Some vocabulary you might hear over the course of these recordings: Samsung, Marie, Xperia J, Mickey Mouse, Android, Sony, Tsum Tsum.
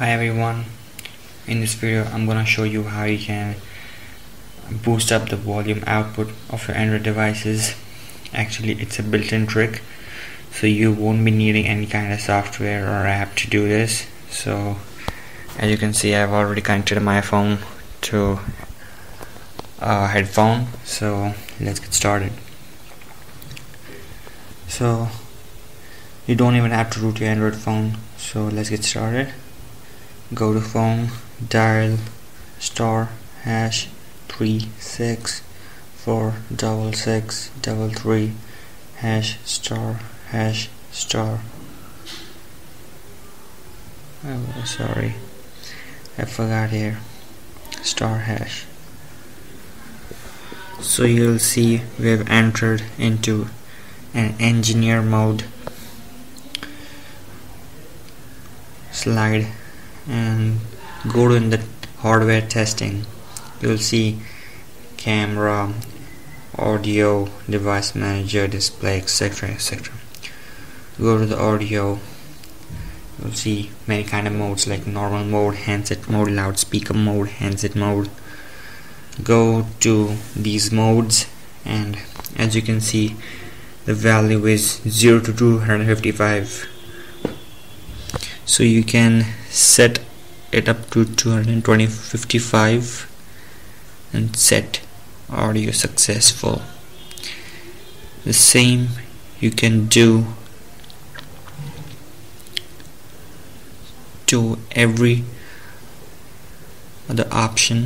Hi everyone, in this video I'm gonna show you how you can boost up the volume output of your Android devices. Actually, it's a built-in trick, so you won't be needing any kind of software or app to do this. So as you can see, I've already connected my phone to a headphone, so let's get started. So you don't even have to root your Android phone, so let's get started. Go to phone, dial *#364663 #*#*. Oh, sorry, I forgot here, *#. So you'll see we've entered into an engineer mode. Slide and go to the hardware testing. You'll see camera, audio, device manager, display, etc, etc. Go to the audio. You'll see many kind of modes like normal mode, handset mode, loudspeaker mode, handset mode. Go to these modes, and as you can see, the value is 0 to 255. So you can set it up to 255 and set audio successful. The same you can do to every other option.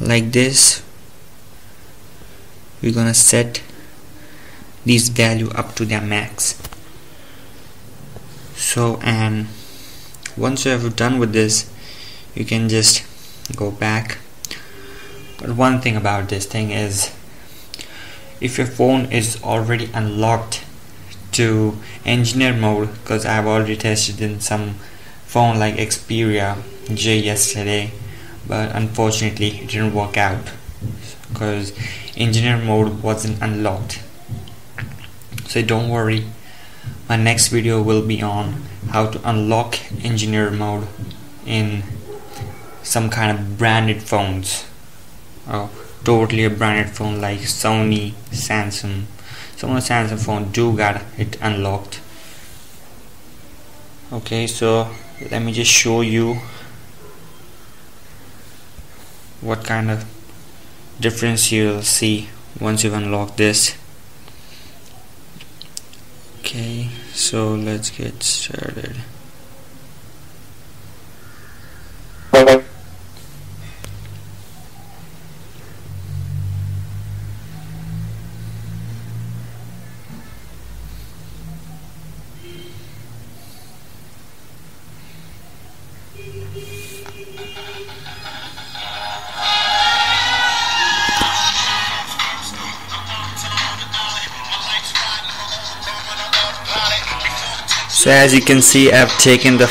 Like this, we're gonna set this value up to their max. So, and once you have done with this, you can just go back. But one thing about this thing is, if your phone is already unlocked to engineer mode, because I've already tested in some phone like Xperia J yesterday, but unfortunately it didn't work out because engineer mode wasn't unlocked. So don't worry, my next video will be on how to unlock engineer mode in some kind of branded phones, totally a branded phone like Sony, Samsung. Some of the Samsung phone do got it unlocked. Okay, so let me just show you what kind of difference you'll see once you've unlocked this. Okay, so let's get started. So as you can see, I've taken the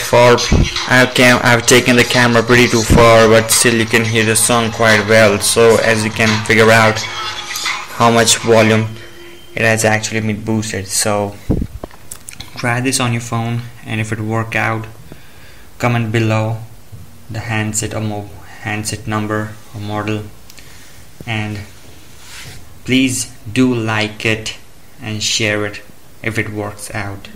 camera pretty too far, but still you can hear the song quite well. So as you can figure out how much volume it has actually been boosted. So try this on your phone, and if it works out, comment below the handset or handset number or model, and please do like it and share it if it works out.